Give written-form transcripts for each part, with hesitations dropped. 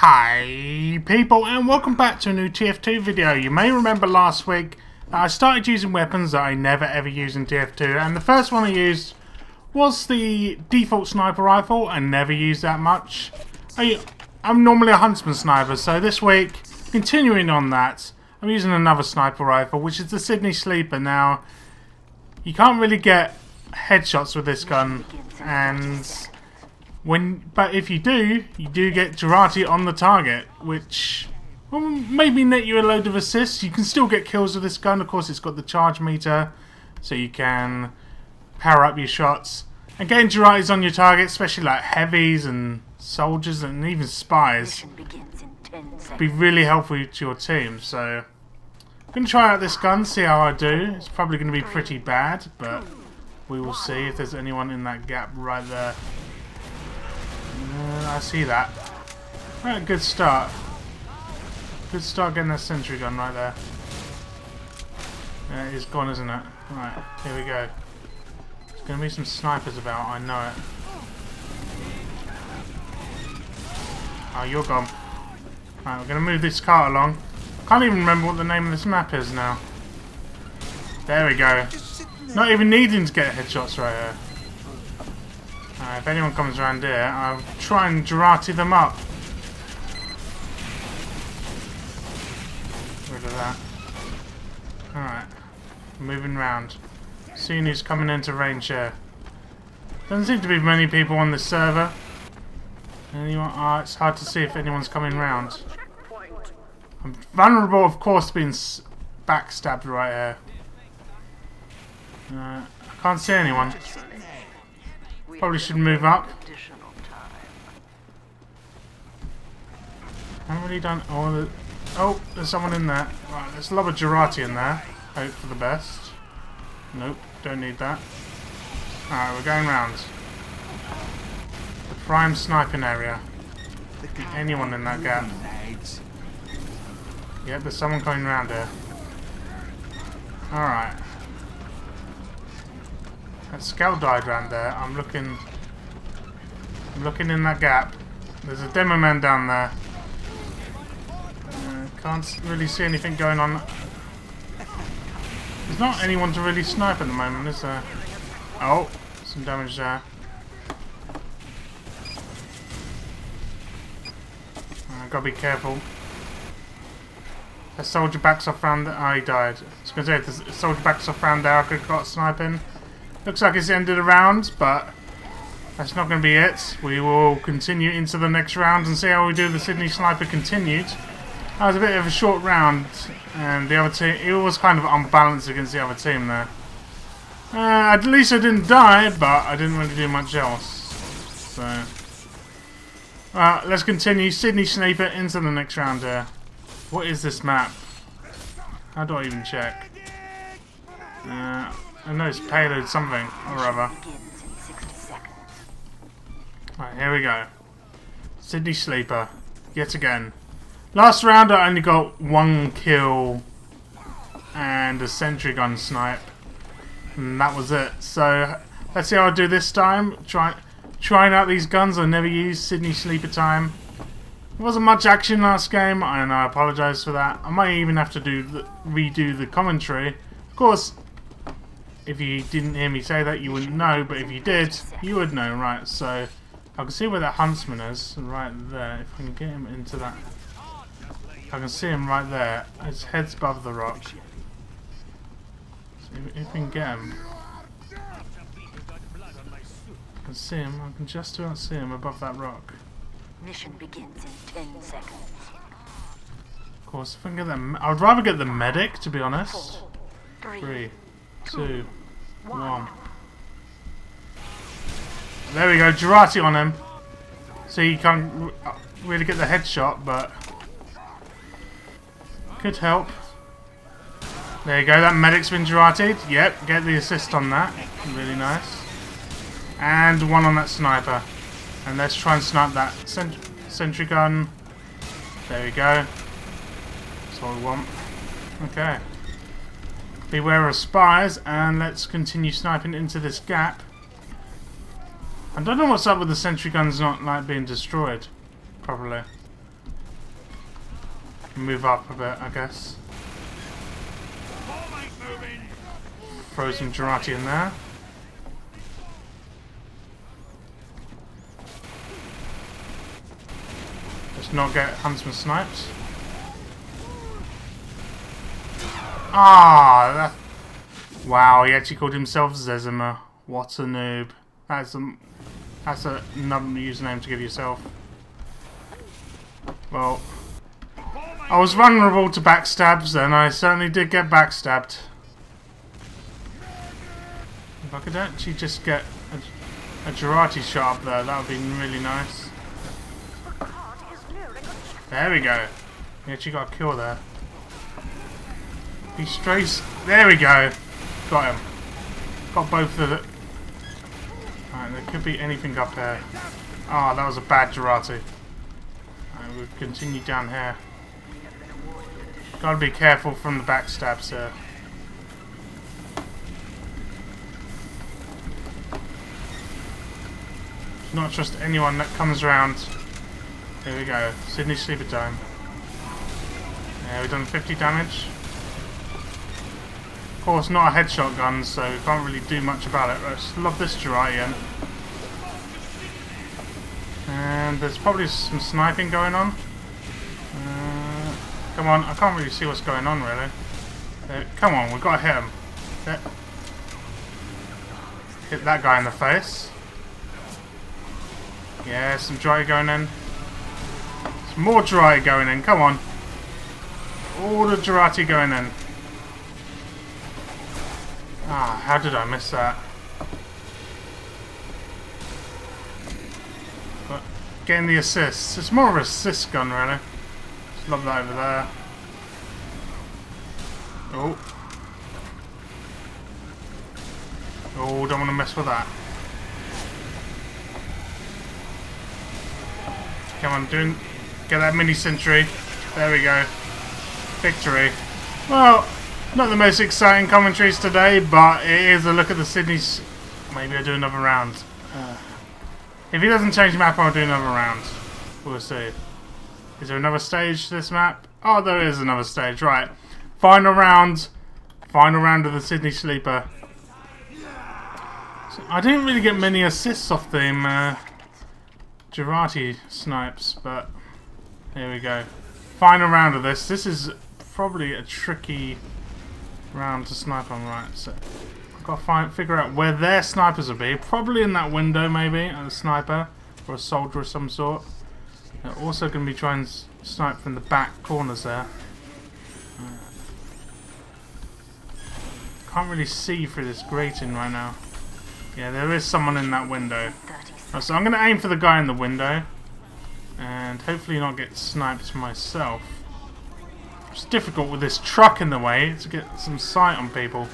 Hey people, and welcome back to a new TF2 video. You may remember last week that I started using weapons that I never ever used in TF2, and the first one I used was the default sniper rifle. I never used that much. I'm normally a Huntsman sniper, so this week, continuing on that, I'm using another sniper rifle, which is the Sydney Sleeper. Now, you can't really get headshots with this gun, and but if you do get Jarate on the target, which will maybe net you a load of assists. You can still get kills with this gun. Of course, it's got the charge meter, so you can power up your shots. And getting Jarates on your target, especially like heavies and soldiers and even spies, be really helpful to your team. So I'm going to try out this gun, see how I do. It's probably going to be pretty bad, but we will see if there's anyone in that gap right there. I see that. Right, good start. Good start getting that sentry gun right there. Yeah, it's gone, isn't it? Right, here we go. There's going to be some snipers about, I know it. Oh, you're gone. Right, we're going to move this cart along. I can't even remember what the name of this map is now. There we go. Not even needing to get headshots right here. If anyone comes around here, I'll try and Jarate them up. Rid of that. Alright. Moving round. Seeing who's coming into range here. Doesn't seem to be many people on this server. Anyone? Oh, it's hard to see if anyone's coming round. I'm vulnerable, of course, to being backstabbed right here. I can't see anyone. Probably should move up. I haven't really done all the... Oh, there's someone in there. Right, there's a lot of Jarate in there. Hope for the best. Nope, don't need that. Alright, we're going round. The prime sniping area. Anyone in that gap. Yep, there's someone coming round here. Alright. That scout died round there. I'm looking in that gap. There's a demo man down there. Can't really see anything going on. There's not anyone to really snipe at the moment, is there? Oh, some damage there. Gotta be careful. A soldier backs off round there. Oh, he died. I was gonna say, if the soldier backs off round there, I could have got sniping. Looks like it's the end of the round, but that's not going to be it. We will continue into the next round and see how we do. The Sydney Sniper continued. That was a bit of a short round, and the other team, it was kind of unbalanced against the other team there. At least I didn't die, but I didn't really do much else. So, let's continue. Sydney Sniper into the next round here. What is this map? How do I even check? I know it's payload something or other. Right, here we go. Sydney Sleeper, yet again. Last round I only got one kill and a sentry gun snipe, and that was it. So let's see how I do this time. Trying out these guns I never used. Sydney Sleeper time. There wasn't much action last game, and I apologise for that. I might even have to redo the commentary, of course. If you didn't hear me say that, you wouldn't know, but if you did, you would know, right? So, I can see where that Huntsman is, right there. If I can get him into that... I can see him right there. His head's above the rock. So if we can get him... I can see him, I can just about see him above that rock. Mission begins in 10 seconds. Of course, if I can get them... I would rather get the medic, to be honest. 3, 2, 1. There we go, Jarate on him. So you can't really get the headshot, but could help. There you go, that medic's been Jarate'd. Yep, get the assist on that. Really nice. And one on that sniper. And let's try and snipe that sentry gun. There we go. That's what we want. Okay. Beware of spies, and let's continue sniping into this gap. I don't know what's up with the sentry guns not like being destroyed properly. move up a bit, I guess. Throw some Jarate in there. Let's not get Huntsman sniped. Ah! That... Wow, he actually called himself Zezima. What a noob. That's a nub username to give yourself. Well, I was vulnerable to backstabs, and I certainly did get backstabbed. If I could actually just get a Jarate shot up there, that would be really nice. There we go. We actually got a kill there. He strays. There we go. Got him. Got both of the. Alright, there could be anything up there. Ah, oh, that was a bad Jarate. Alright, we'll continue down here. Gotta be careful from the backstabs here. Not trust anyone that comes around. Here we go. Sydney Sleeper time. Yeah, we've done 50 damage. Of course, not a headshot gun, so we can't really do much about it. Let's lob this Jarate in. And there's probably some sniping going on. Come on, I can't really see what's going on, really. Come on, we've got to hit him. Hit that guy in the face. Yeah, some Jarate going in. Some more Jarate going in, come on. All the Jarate going in. Ah, how did I miss that? But getting the assists. It's more of an assist gun, really. Just love that over there. Oh. Oh, don't want to mess with that. Come on, get that mini sentry. There we go. Victory. Well, not the most exciting commentaries today, but it is a look at the Sydney's. Maybe I'll do another round. If he doesn't change the map, I'll do another round. We'll see. Is there another stage to this map? Oh, there is another stage. Right. Final round. Final round of the Sydney Sleeper. So, I didn't really get many assists off them. Jarate snipes, but here we go. Final round of this. This is probably a tricky round to snipe on, right? So I've got to figure out where their snipers will be. Probably in that window, maybe, and a sniper or a soldier of some sort. They're also going to be trying to snipe from the back corners there. Can't really see through this grating right now. Yeah, there is someone in that window. Right, so I'm going to aim for the guy in the window and hopefully not get sniped myself. It's difficult with this truck in the way to get some sight on people.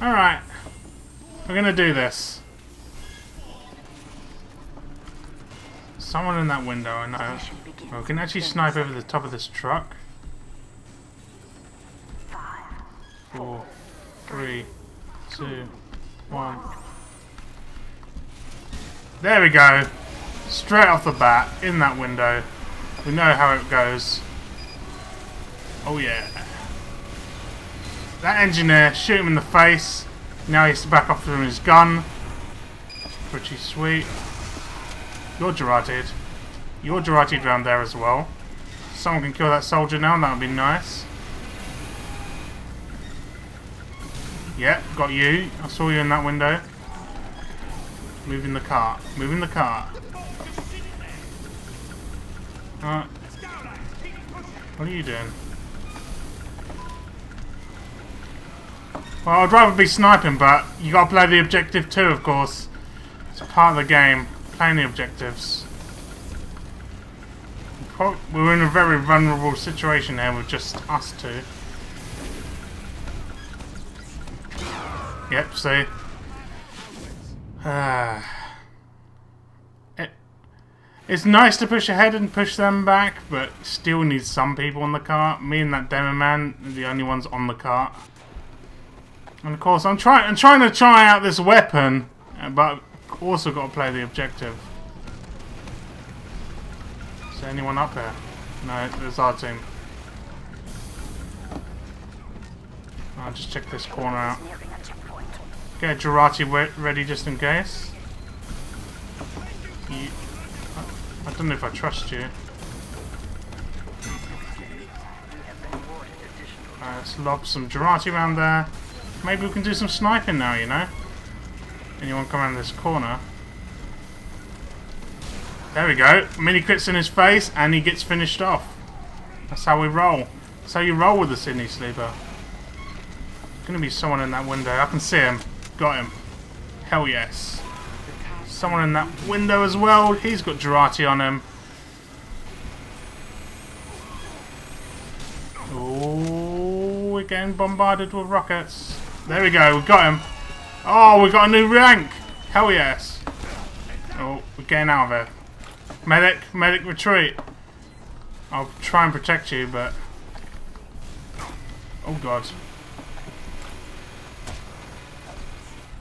Alright, we're going to do this. Someone in that window, I know. Well, we can actually snipe over the top of this truck. 4, 3, 2, 1... There we go. Straight off the bat, in that window. We know how it goes. Oh yeah. That engineer, shoot him in the face. Now he has to back off from his gun. Pretty sweet. You're Jarated. You're Jarated round there as well. Someone can kill that soldier now, and that would be nice. Yep, got you. I saw you in that window. Moving the car. Moving the car. What are you doing? Well, I'd rather be sniping, but you gotta play the objective too, of course. It's part of the game, playing the objectives. We're in a very vulnerable situation here with just us two. Yep, see? It's nice to push ahead and push them back, but still need some people on the cart. Me and that demo man are the only ones on the cart. And of course, I'm trying to try out this weapon, but I've also got to play the objective. Is there anyone up there? No, there's our team. I'll just check this corner out. Get Jarate ready just in case. I don't know if I trust you. Let's lob some Jarate around there. Maybe we can do some sniping now, you know? Anyone come around this corner? There we go. Mini crits in his face and he gets finished off. That's how we roll. That's how you roll with the Sydney Sleeper. There's going to be someone in that window. I can see him. Got him. Hell yes. Someone in that window as well. He's got Jarate on him. Oh, we're getting bombarded with rockets. There we go. We got him. Oh, we got a new rank. Hell yes. Oh, we're getting out of here. Medic, medic, retreat. I'll try and protect you, but... Oh, God.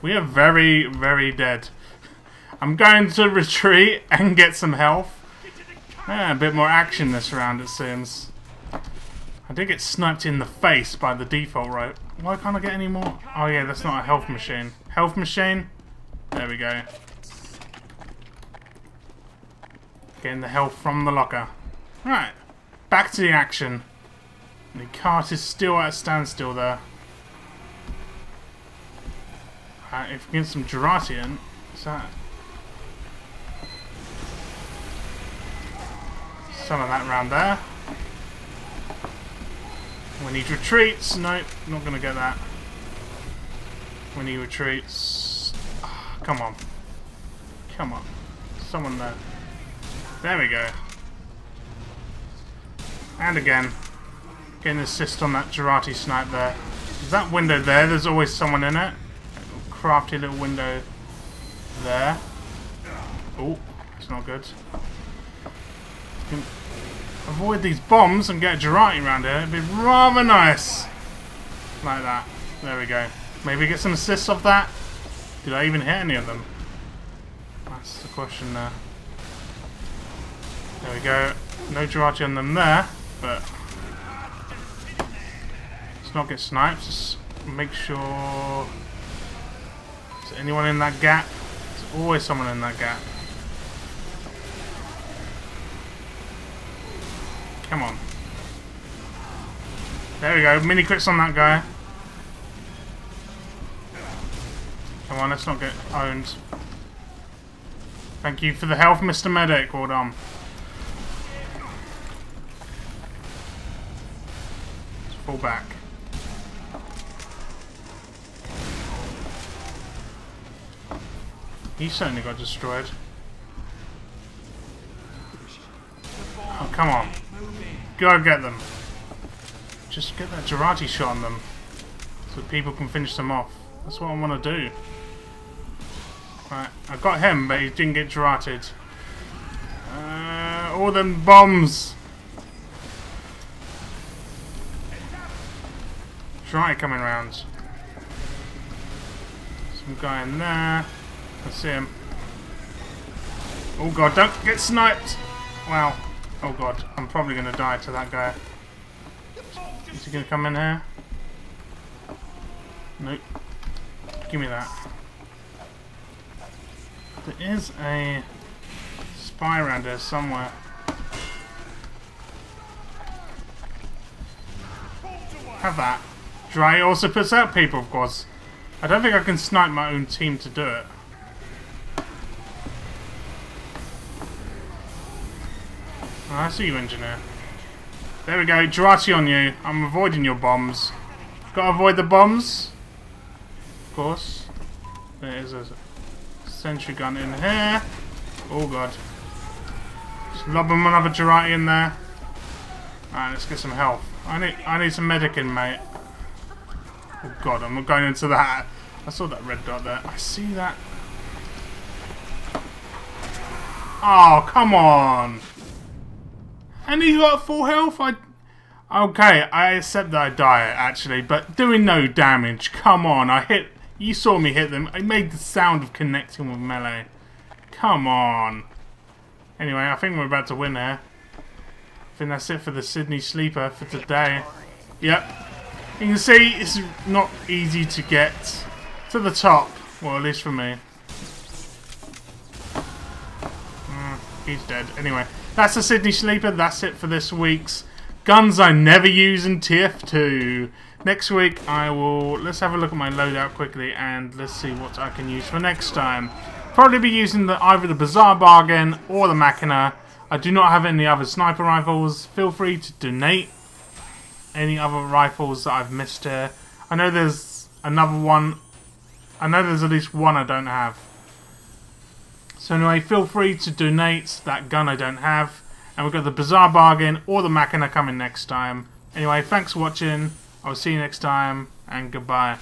We are very, very dead. I'm going to retreat and get some health. Yeah, a bit more action this round, it seems. I did get sniped in the face by the default, right? Why can't I get any more? Oh, yeah, that's not a health machine. Health machine? There we go. Getting the health from the locker. Right, back to the action. The cart is still at a standstill there. Right, if we get some Jarate in, what's that? Some of that round there. When he retreats, nope, not gonna get that. When he retreats, oh, come on, come on, someone there. There we go. And again. Getting an assist on that Jarate snipe there. That window there, there's always someone in it. That little crafty little window there. Oh, it's not good. You can avoid these bombs and get Jarate around here. It'd be rather nice. Like that. There we go. Maybe get some assists off that. Did I even hit any of them? That's the question there. There we go. No Jarate on them there, but let's not get sniped. Just make sure. Is there anyone in that gap? There's always someone in that gap. Come on. There we go. Mini crits on that guy. Come on, let's not get owned. Thank you for the health, Mr. Medic. Well done. Pull back. He certainly got destroyed. Oh, come on. Go get them. Just get that Jarate shot on them so people can finish them off. That's what I want to do. Right, I got him, but he didn't get Jarate'd. All them bombs! Jarate coming round. Some guy in there. I see him. Oh god, don't get sniped! Wow. Oh god, I'm probably going to die to that guy. Is he going to come in here? Nope. Give me that. There is a spy around here somewhere. Have that. Jarate also puts out people, of course. I don't think I can snipe my own team to do it. Oh, I see you, engineer. There we go, Jarate on you. I'm avoiding your bombs. Gotta avoid the bombs. Of course. There is a sentry gun in here. Oh god. Just lobbing another Jarate in there. Alright, let's get some health. I need some medic in, mate. Oh god, I'm not going into that. I saw that red dot there. I see that. Oh, come on. And he got full health? Okay, I accept that I die, actually, but doing no damage. Come on, I hit... You saw me hit them. I made the sound of connecting with melee. Come on. Anyway, I think we're about to win here. I think that's it for the Sydney Sleeper for today. Yep. You can see it's not easy to get to the top. Well, at least for me. He's dead. Anyway, that's the Sydney Sleeper. That's it for this week's guns I never use in TF2. Next week, I will... Let's have a look at my loadout quickly and let's see what I can use for next time. Probably be using either the Bazaar Bargain or the Machina. I do not have any other sniper rifles. Feel free to donate any other rifles that I've missed here. I know there's another one. I know there's at least one I don't have. So anyway, feel free to donate that gun I don't have. And we've got the Bazaar Bargain or the Machina coming next time. Anyway, thanks for watching. I'll see you next time, and goodbye.